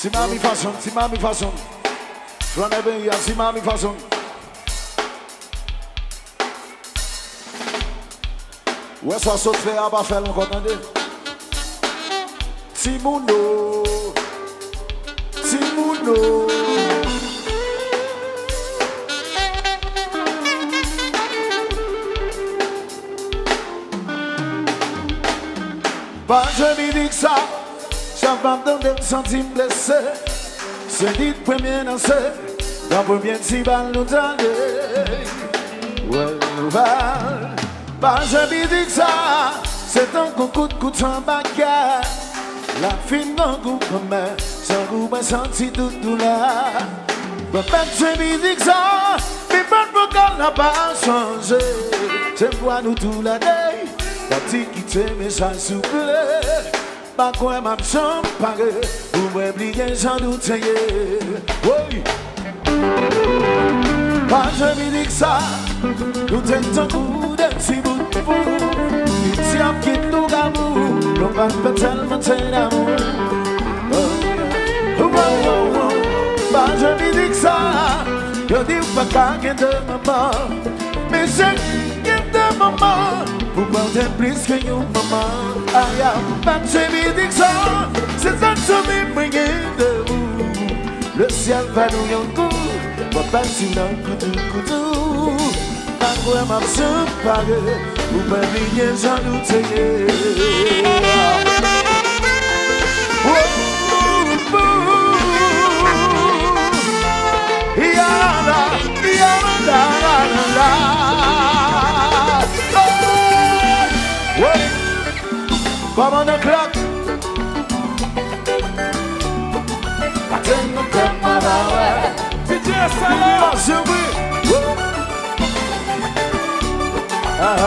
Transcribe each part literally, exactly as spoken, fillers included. Si mami façon, si mami façon. Flanez bien, si mami façon. Ouais, ça saute fait à bas faire encore attendez. Si mon nom, si mon nom. Pas je me dis que ça, chaque femme dans des centimes blessés. C'est dit premier danser, la première si balle nous tendez. Ouais, ouais. Pas jamais dit que ça, c'est un coup coup de coup de sang bagarre. La fille d'un coup comme moi, sans goût m'a senti tout douleur. Pas jamais dit que ça, mais pas de vocal n'a pas changé. C'est moi nous tout la day, la petite qui te met ça souple. Pas quoi m'a champagne, vous m'oubliez sans doute. Oui. Pas jamais dit que ça, nous t'aimons tout. Si vous voulez, si on quitte nous d'amour, l'on va pas tellement d'amour. Oh, oh, oh, bah je me dis que ça, je dis pas qu'à qu'un de maman, mais j'ai qu'un de maman, vous portez plus que une maman. Ah, yeah, bah je me dis que ça, c'est un sommet moyen de vous. Le ciel va nous y en coup, va passer dans le couteau, couteau. Pas quoi m'a séparé, vous m'oubliez sans doute. Yala, yala, la la la la. Ouais, come on the clock. Attends, attends, attends. Ah ah,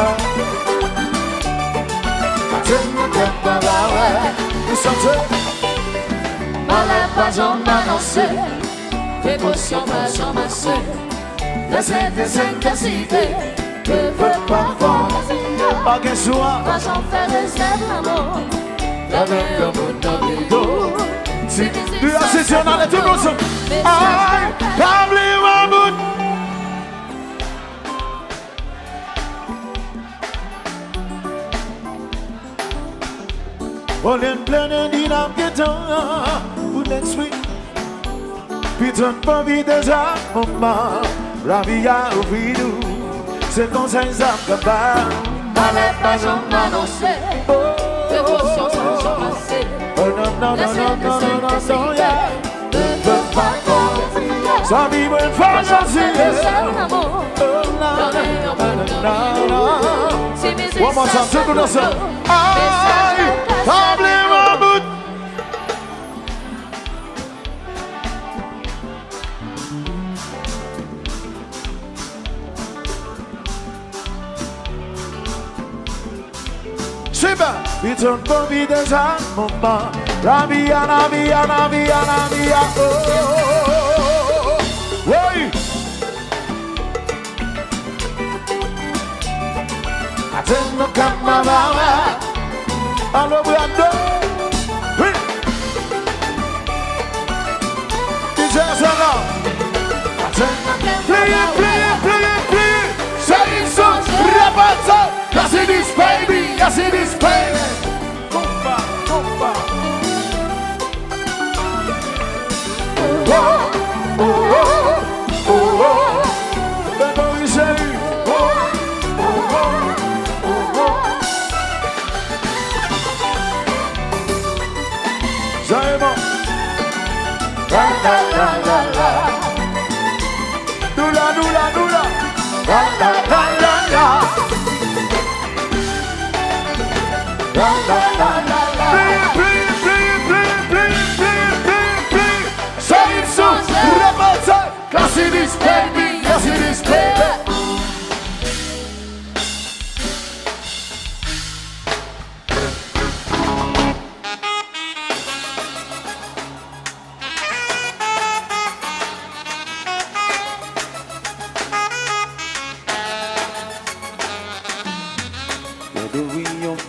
tengo que parar, nous sommes mal à pas en balance, émotion pas en masse, la scène des intensités, ne veut pas voir, pas qu'un soir, pas en faire des amours, la veille au bout d'un rideau, si tu as saisi on allait tout le monde, aïe, parlez au bout. On est plein pour next week. Puis pas vie déjà, maman. La vie a oublié nous. C'est comme ça, ils ont pas annoncé. Oh, non, non, non, non, non, non, ça vit une fantaisie. Oh, non, non, non, non, Pablim au bout. C'est pas, il tourne pour vie des âmes, mon pas. La vie, la vie, la vie, la vie, oh, oui. Attends, comme ma maman. Alors, oui, oui. Déjà, ça va. Plié, plié, plié, plié. C'est une sauce, rabat ça. Cassez this baby, cassez this baby. Compa, compa. Oh, oh, oh, oh, oh. Ben bon, il s'allume. La la la la la. Doula, doula, doula. La la la la la. La la la la la. Plie, plie, plie, plie, plie, plie, plie. Say it soon, reverse it. Classy this baby, classy this baby.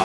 En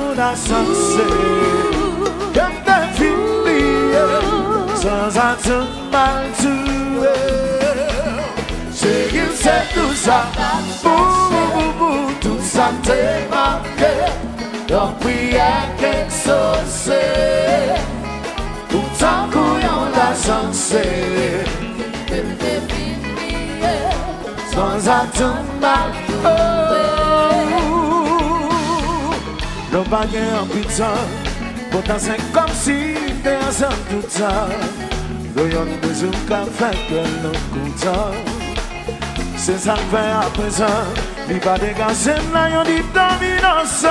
à sensé. Comme t'as fini. Sans attendre mal tuer. C'est qu'il sait tout ça, boum, boum, boum, tout ça t'est manqué. Leur prière qu'est exaucée, tout en couillon la sensée. Sans attendre mal, oh. Nos baguets en putain, pourtant c'est comme si t'es ensemble tout ça. Voyons nous besoin qu'à faire que nous comptons. C'est ça que fait à présent, il va dégager l'aïon du dominance.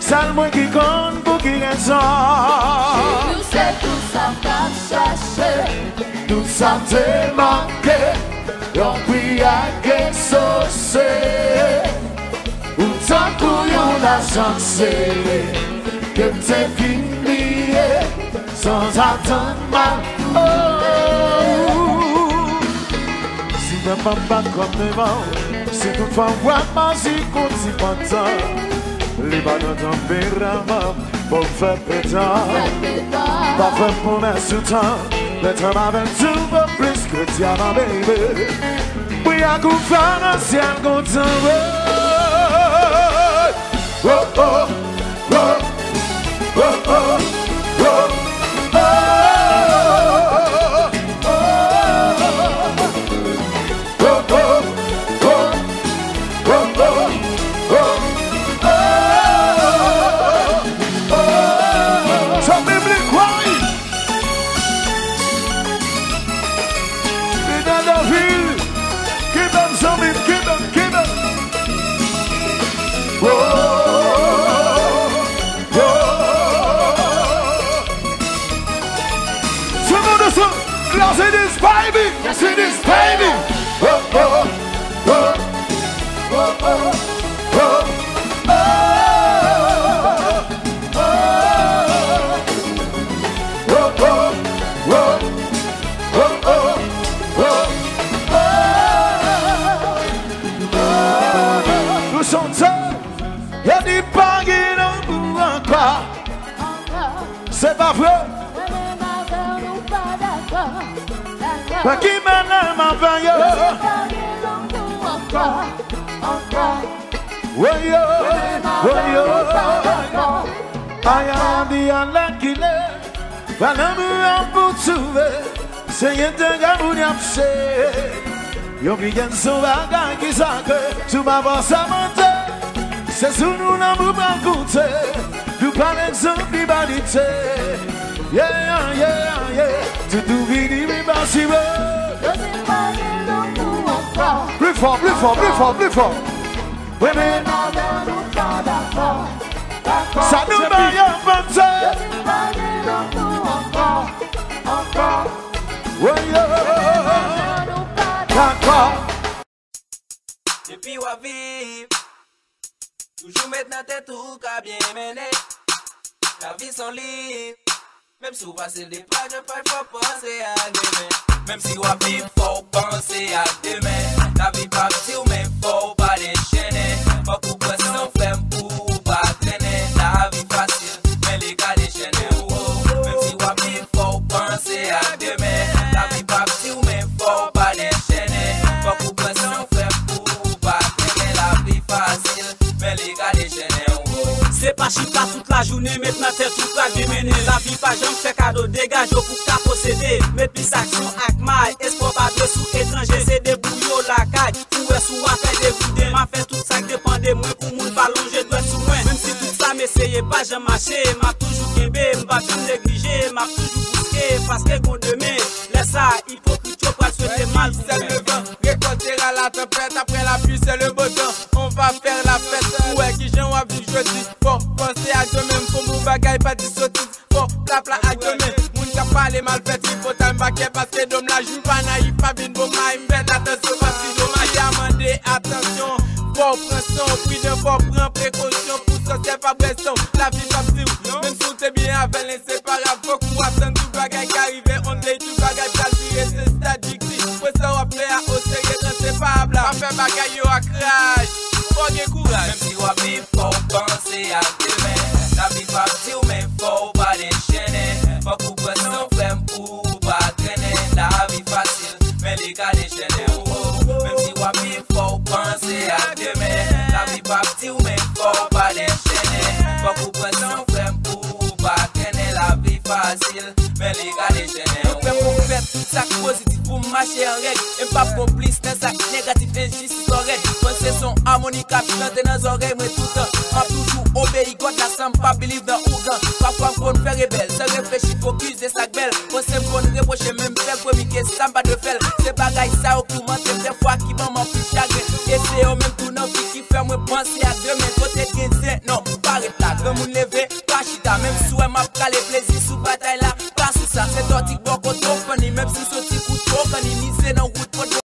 C'est le moins qui compte pour qui raison. J'ai vu c'est tout ça t'as cherché, tout ça t'est manqué. L'on prière qu'est saucée, où t'en couillons la chancée. Que t'es fini, sans attendre ma. Ne m'en pas comme les vents. C'est toute fois vraiment si qu'on s'y pente. Les ballons tempéraments pour faire pétard. Pas fait pour mes soutens. Mettre ma veine souvent plus que diamant, baby. Oui, à coup faire un ciel content. Oh, oh, oh, oh, oh, oh. See this baby, oh oh oh oh oh oh. Nous sommes seuls, il y a des bagues dans nous encore. C'est pas vrai. Pas qui m'a l'air m'envoyé. Encore, encore. Oui, yo, oui, yo. Aïe, aïe, aïe, qu'il est. Va l'amour en pour trouver. C'est y'a d'un gars où y'a p'ché. Y'a pris qu'un sauvage qui s'accue. Sous ma force à monter. C'est sous nous l'amour pas compté. Nous parlons d'exemple d'humanité. Yeah, yeah, yeah. Tout vini, mais pas si bon. Plus fort, plus fort, plus fort, plus fort. Oui, mais ça nous met en pensée. Depuis où à vivre, toujours mettre dans tête tout qu'a bien mené. La vie sans livre. Même si on passe les pages, il faut penser à demain. Même si on vit, faut penser à demain. La vie pas sur mais faut pas déchaîner. Faut qu'on passe sans faire pour pas traîner. La vie facile, mais les gars déchaînent. Même si on vit, faut penser à demain. La vie pas sur mais faut pas déchaîner. Faut qu'on passe sans faire pour pas traîner. La vie facile, mais les gars déchaînent. C'est pas chita toute la journée, maintenant c'est toute la déménée. La vie pas jamais fait cadeau, dégage pour ta posséder. Mais plus action, acma, espoir pas de sous étranger, c'est des j'en marché, m'a toujours kébé, m'a toujours négligé, m'a toujours bousqué, parce que qu'on demain, laisse ça, hypocrite, tu vas souhaiter mal. C'est le vent, récoltera la tempête, après la pluie, c'est le beau temps, on va faire la fête. Ouais, qui j'en vois plus jeudi, bon, pensez à demain, pour mon bagaille, pas de sottise, bon, plat, plat, à demain, moun n'a pas les malfaites, il faut t'en baquer, parce que d'homme la joue, pas naïf, pas bien, bon, maïm, faites attention, parce que dommage, demandez attention. Pour prendre son prix de fort, prendre précaution pour sortir par pression. La vie va plus, même si c'est bien avec l'inséparable, faut qu'on attende tout bagage qui arrive. On dit tout bagage calculé, c'est statique. Pour ça, on plaît à hausser les inséparables. On fait bagage à crash, faut du courage. Même si on vit, faut penser à demain. La vie va plus, mais faut pas déchaîner. Faut qu'on prenne son flemme pour pas traîner. La vie facile, mais les gars déchaînés. Même si on vit, faut penser à parti ou même faut pas les chaîner. Faut couper son frère pour pas traîner. La vie facile, mais les gars les chaîner. Nous faisons pour faire tout ça positif pour marcher en règle. Et pas complice dans ça négatif injuste correct. Pensez son harmonie cap chanter dans les oreilles, mais tout le temps. On toujours obéi contre la somme, pas believe dans Ougan. Parfois on fait rebelle, se réfléchit, focus et sac belle. Pensez qu'on reproche même faire pour miquer samba de fel. C'est bagaille ça au courant, c'est des fois qui m'en manque plus chagrin. Et c'est au même tournant qui fait moi penser à